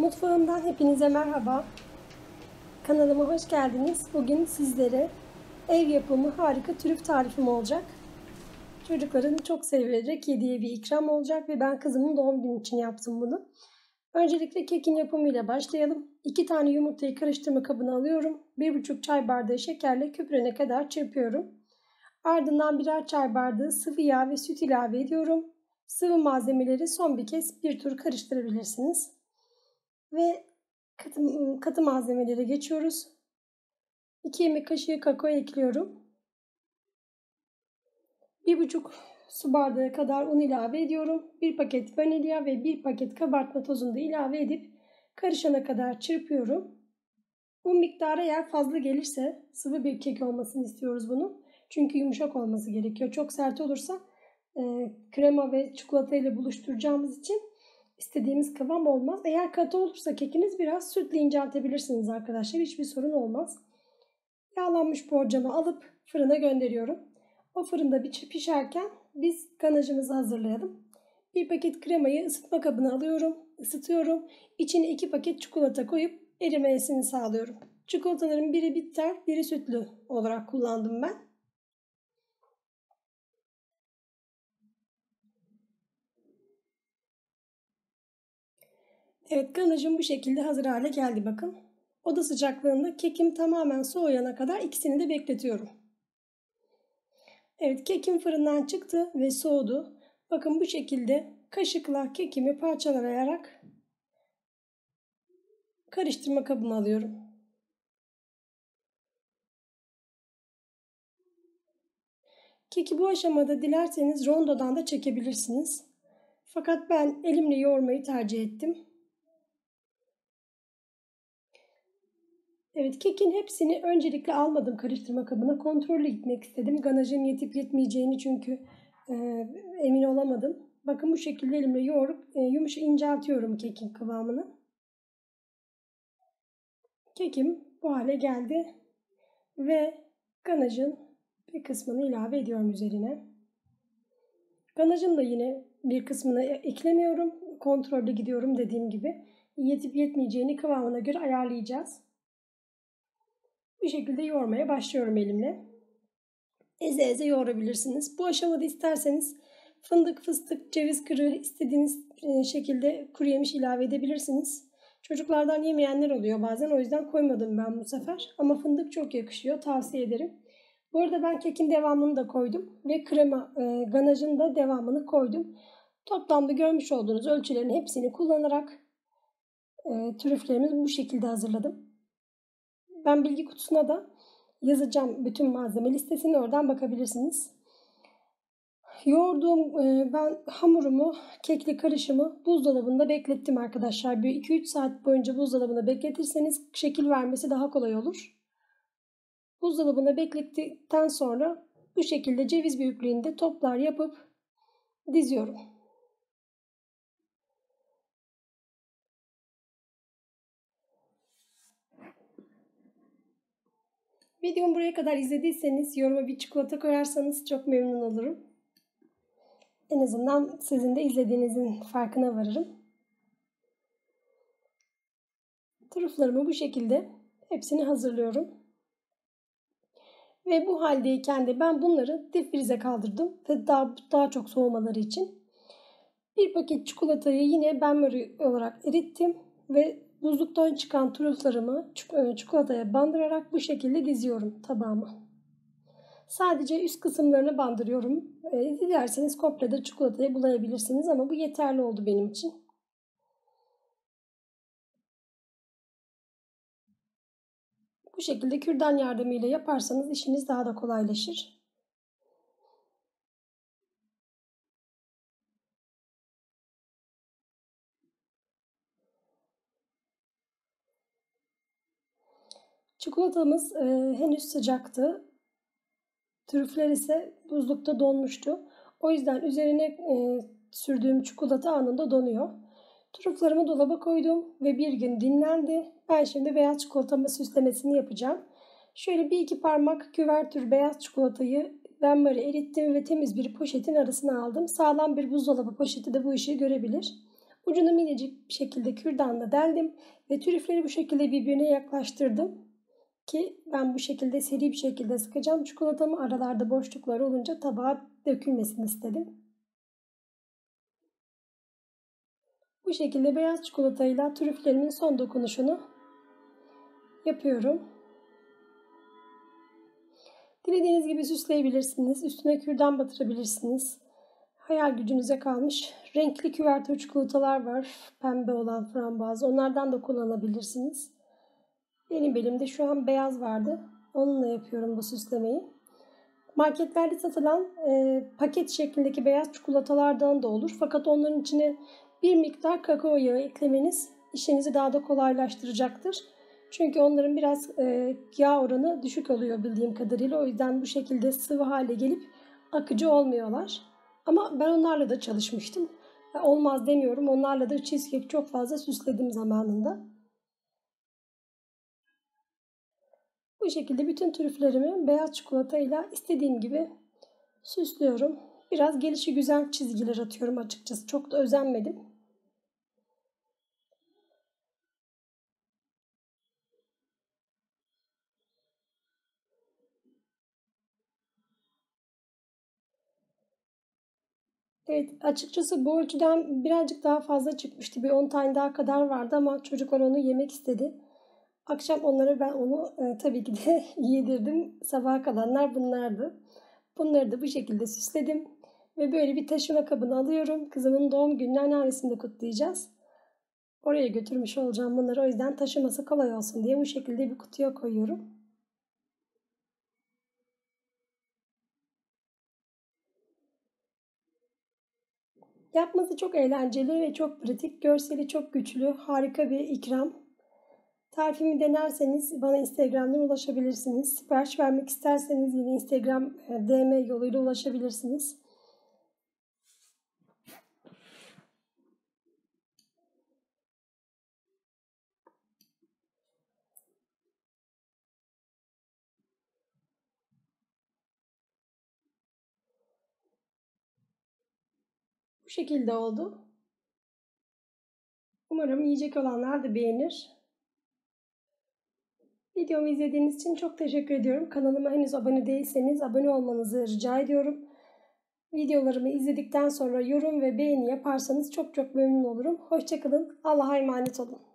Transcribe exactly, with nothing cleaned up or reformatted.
Mutfağımdan hepinize merhaba. Kanalıma hoş geldiniz. Bugün sizlere ev yapımı harika trüf tarifim olacak. Çocukların çok sevilecek yediği bir ikram olacak ve ben kızımın doğum günü için yaptım bunu. Öncelikle kekin yapımıyla başlayalım. iki tane yumurtayı karıştırma kabına alıyorum. bir buçuk çay bardağı şekerle köpürene kadar çırpıyorum. Ardından birer çay bardağı sıvı yağ ve süt ilave ediyorum. Sıvı malzemeleri son bir kez bir tur karıştırabilirsiniz. Ve katı, katı malzemelere geçiyoruz. iki yemek kaşığı kakao ekliyorum. bir buçuk su bardağı kadar un ilave ediyorum. bir paket vanilya ve bir paket kabartma tozunu da ilave edip karışana kadar çırpıyorum. Un miktarı eğer fazla gelirse, sıvı bir kek olmasını istiyoruz bunun. Çünkü yumuşak olması gerekiyor. Çok sert olursa e, krema ve çikolata ile buluşturacağımız için istediğimiz kıvam olmaz. Eğer katı olursa kekiniz biraz sütle inceltebilirsiniz arkadaşlar. Hiçbir sorun olmaz. Yağlanmış borcamı alıp fırına gönderiyorum. O fırında bir pişerken biz ganajımızı hazırlayalım. Bir paket kremayı ısıtma kabına alıyorum. Isıtıyorum. İçine iki paket çikolata koyup erimesini sağlıyorum. Çikolataların biri bitter, biri sütlü olarak kullandım ben. Evet, ganajım bu şekilde hazır hale geldi bakın. Oda sıcaklığında kekim tamamen soğuyana kadar ikisini de bekletiyorum. Evet, kekim fırından çıktı ve soğudu. Bakın bu şekilde kaşıkla kekimi parçalayarak karıştırma kabıma alıyorum. Keki bu aşamada dilerseniz rondodan da çekebilirsiniz. Fakat ben elimle yoğurmayı tercih ettim. Evet, kekin hepsini öncelikle almadım karıştırma kabına. Kontrollü gitmek istedim. Ganajın yetip yetmeyeceğini çünkü e, emin olamadım. Bakın bu şekilde elimle yoğurup e, yumuşa inceltiyorum kekin kıvamını. Kekim bu hale geldi. Ve ganajın bir kısmını ilave ediyorum üzerine. Ganajın da yine bir kısmını eklemiyorum. Kontrollü gidiyorum dediğim gibi. Yetip yetmeyeceğini kıvamına göre ayarlayacağız. Bu şekilde yoğurmaya başlıyorum elimle. Eze eze yoğurabilirsiniz. Bu aşamada isterseniz fındık, fıstık, ceviz kırığı istediğiniz şekilde kuru yemiş ilave edebilirsiniz. Çocuklardan yemeyenler oluyor bazen. O yüzden koymadım ben bu sefer. Ama fındık çok yakışıyor. Tavsiye ederim. Bu arada ben kekin devamını da koydum. Ve krema e, ganajın da devamını koydum. Toplamda görmüş olduğunuz ölçülerin hepsini kullanarak e, trüflerimizi bu şekilde hazırladım. Ben bilgi kutusuna da yazacağım bütün malzeme listesini, oradan bakabilirsiniz. Yoğurduğum ben hamurumu, kekli karışımı buzdolabında beklettim arkadaşlar. iki üç saat boyunca buzdolabında bekletirseniz şekil vermesi daha kolay olur. Buzdolabında beklettikten sonra bu şekilde ceviz büyüklüğünde toplar yapıp diziyorum. Videomu buraya kadar izlediyseniz, yoruma bir çikolata koyarsanız çok memnun olurum. En azından sizin de izlediğinizin farkına varırım. Trüflerimi bu şekilde hepsini hazırlıyorum. Ve bu haldeyken de ben bunları difrize kaldırdım. Ve daha, daha çok soğumaları için. Bir paket çikolatayı yine benmari olarak erittim. Ve buzluktan çıkan trüflerimi çikolataya bandırarak bu şekilde diziyorum tabağıma. Sadece üst kısımlarını bandırıyorum. E, dilerseniz komple de çikolataya bulayabilirsiniz ama bu yeterli oldu benim için. Bu şekilde kürdan yardımıyla yaparsanız işiniz daha da kolaylaşır. Çikolatamız e, henüz sıcaktı. Trüfler ise buzlukta donmuştu. O yüzden üzerine e, sürdüğüm çikolata anında donuyor. Trüflerimi dolaba koydum ve bir gün dinlendi. Ben şimdi beyaz çikolatamı süslemesini yapacağım. Şöyle bir iki parmak küvertür beyaz çikolatayı benmari erittim ve temiz bir poşetin arasına aldım. Sağlam bir buzdolabı poşeti de bu işi görebilir. Ucunu minicik bir şekilde kürdanla deldim ve türüfleri bu şekilde birbirine yaklaştırdım. Ki ben bu şekilde seri bir şekilde sıkacağım. Çikolatamı aralarda boşluklar olunca tabağa dökülmesini istedim. Bu şekilde beyaz çikolatayla trüflerimin son dokunuşunu yapıyorum. Dilediğiniz gibi süsleyebilirsiniz. Üstüne kürdan batırabilirsiniz. Hayal gücünüze kalmış. Renkli küvertör çikolatalar var. Pembe olan frambuaz. Onlardan da kullanabilirsiniz. Benim elimde şu an beyaz vardı. Onunla yapıyorum bu süslemeyi. Marketlerde satılan e, paket şeklindeki beyaz çikolatalardan da olur. Fakat onların içine bir miktar kakao yağı eklemeniz işinizi daha da kolaylaştıracaktır. Çünkü onların biraz e, yağ oranı düşük oluyor bildiğim kadarıyla. O yüzden bu şekilde sıvı hale gelip akıcı olmuyorlar. Ama ben onlarla da çalışmıştım. Olmaz demiyorum. Onlarla da cheesecake çok fazla süsledim zamanında. Bu şekilde bütün trüflerimi beyaz çikolatayla istediğim gibi süslüyorum. Biraz gelişigüzel çizgiler atıyorum açıkçası. Çok da özenmedim. Evet, açıkçası bu ölçüden birazcık daha fazla çıkmıştı. Bir on tane daha kadar vardı ama çocuklar onu yemek istedi. Akşam onlara ben onu e, tabii ki de yedirdim. Sabaha kalanlar bunlardı. Bunları da bu şekilde süsledim. Ve böyle bir taşıma kabını alıyorum. Kızımın doğum gününü anneannesinde kutlayacağız. Oraya götürmüş olacağım bunları. O yüzden taşıması kolay olsun diye bu şekilde bir kutuya koyuyorum. Yapması çok eğlenceli ve çok pratik. Görseli çok güçlü. Harika bir ikram. Tarifimi denerseniz bana Instagram'dan ulaşabilirsiniz. Sipariş vermek isterseniz yine Instagram D M yoluyla ulaşabilirsiniz. Bu şekilde oldu. Umarım yiyecek olanlar da beğenir. Videomu izlediğiniz için çok teşekkür ediyorum. Kanalıma henüz abone değilseniz abone olmanızı rica ediyorum. Videolarımı izledikten sonra yorum ve beğeni yaparsanız çok çok memnun olurum. Hoşça kalın. Allah'a emanet olun.